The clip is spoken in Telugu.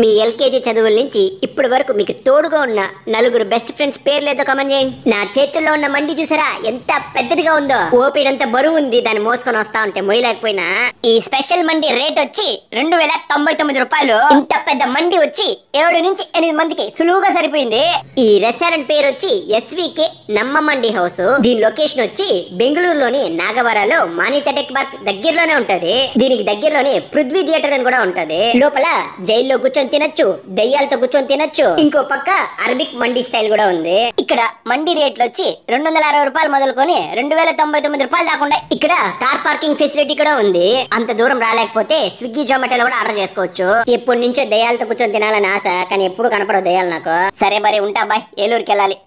మీ ఎల్కేజీ చదువుల నుంచి ఇప్పటి వరకు మీకు తోడుగా ఉన్న నలుగురు బెస్ట్ ఫ్రెండ్స్ పేర్లేదో కమెంట్ చేయండి. నా చేతుల్లో ఉన్న మండి చూసారా ఎంత పెద్దదిగా ఉందో, ఓపిడంతా బరువు ఉంది, దాన్ని మోసుకొని వస్తా ఉంటే మొయ్యలేకపోయినా. ఈ స్పెషల్ మండి రేట్ వచ్చి 2099 రూపాయలు. ఇంత పెద్ద మండి వచ్చి 7 నుంచి 8 మందికి సులువుగా సరిపోయింది. ఈ రెస్టారెంట్ పేరు వచ్చి SVK మండి హౌస్. దీని లొకేషన్ వచ్చి బెంగళూరులోని నాగవరాలో మని టేక్ బార్ దగ్గరలోనే ఉంటది. దీనికి దగ్గరలోనే పృథ్వీ థియేటర్ అని కూడా ఉంటది. లోపల జైల్లో కూర్చొని తినొచ్చు, దయ్యాలతో కూర్చొని తినొచ్చు. ఇంకో పక్క అరబిక్ మండి స్టైల్ కూడా ఉంది. ఇక్కడ మండి రేట్లు వచ్చి 260 రూపాయలు మొదలుకొని 2099 రూపాయలు కాకుండా ఇక్కడ కార్ పార్కింగ్ ఫెసిలిటీ కూడా ఉంది. అంత దూరం రాలేకపోతే స్విగ్గీ, జొమాటోలో కూడా ఆర్డర్ చేసుకోవచ్చు. ఎప్పటి నుంచో దయ్యాలతో కూర్చొని తినాలని ఆశ, కానీ ఎప్పుడు కనపడవు దయ్యాలు నాకు. సరే మరి ఉంటా బాయ్, ఏలూరుకి వెళ్ళాలి.